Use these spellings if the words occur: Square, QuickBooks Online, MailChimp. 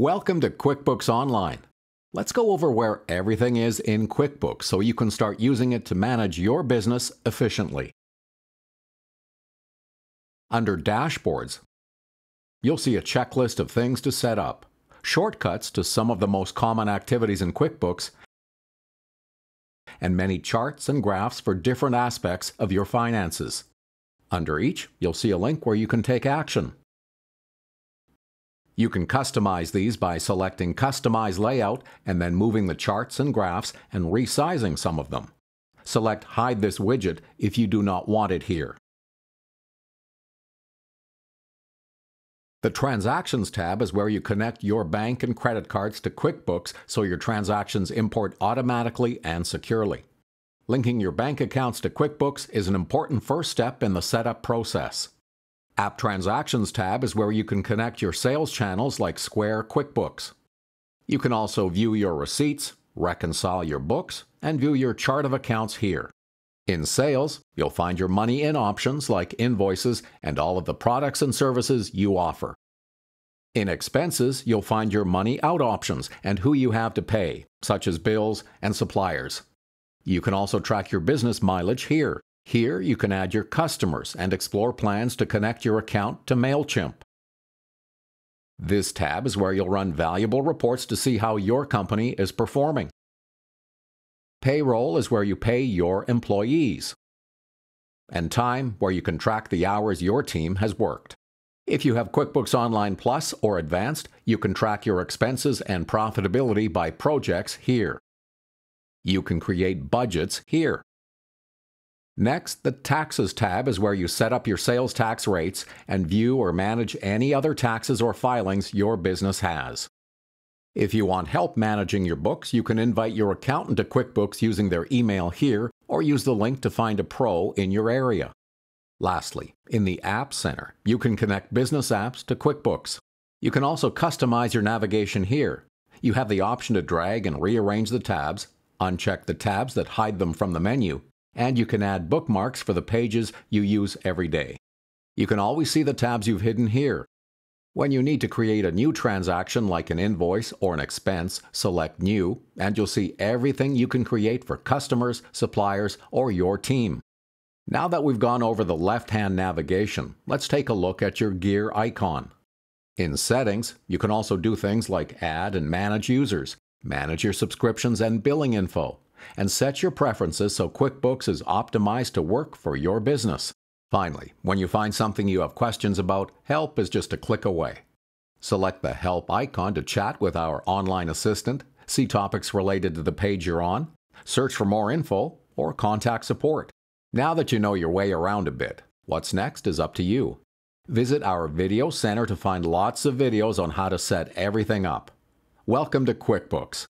Welcome to QuickBooks Online. Let's go over where everything is in QuickBooks so you can start using it to manage your business efficiently. Under Dashboards, you'll see a checklist of things to set up, shortcuts to some of the most common activities in QuickBooks, and many charts and graphs for different aspects of your finances. Under each, you'll see a link where you can take action. You can customize these by selecting Customize Layout and then moving the charts and graphs and resizing some of them. Select Hide this widget if you do not want it here. The Transactions tab is where you connect your bank and credit cards to QuickBooks so your transactions import automatically and securely. Linking your bank accounts to QuickBooks is an important first step in the setup process. App Transactions tab is where you can connect your sales channels like Square QuickBooks. You can also view your receipts, reconcile your books, and view your chart of accounts here. In Sales, you'll find your Money In options like invoices and all of the products and services you offer. In Expenses, you'll find your Money Out options and who you have to pay, such as bills and suppliers. You can also track your business mileage here. Here, you can add your customers and explore plans to connect your account to MailChimp. This tab is where you'll run valuable reports to see how your company is performing. Payroll is where you pay your employees. And Time, where you can track the hours your team has worked. If you have QuickBooks Online Plus or Advanced, you can track your expenses and profitability by projects here. You can create budgets here. Next, the Taxes tab is where you set up your sales tax rates and view or manage any other taxes or filings your business has. If you want help managing your books, you can invite your accountant to QuickBooks using their email here or use the link to find a pro in your area. Lastly, in the App Center, you can connect business apps to QuickBooks. You can also customize your navigation here. You have the option to drag and rearrange the tabs, uncheck the tabs that hide them from the menu, and you can add bookmarks for the pages you use every day. You can always see the tabs you've hidden here. When you need to create a new transaction like an invoice or an expense, select New, and you'll see everything you can create for customers, suppliers, or your team. Now that we've gone over the left-hand navigation, let's take a look at your gear icon. In Settings, you can also do things like add and manage users, manage your subscriptions and billing info, and set your preferences so QuickBooks is optimized to work for your business. Finally, when you find something you have questions about, help is just a click away. Select the Help icon to chat with our online assistant, see topics related to the page you're on, search for more info, or contact support. Now that you know your way around a bit, what's next is up to you. Visit our Video Center to find lots of videos on how to set everything up. Welcome to QuickBooks.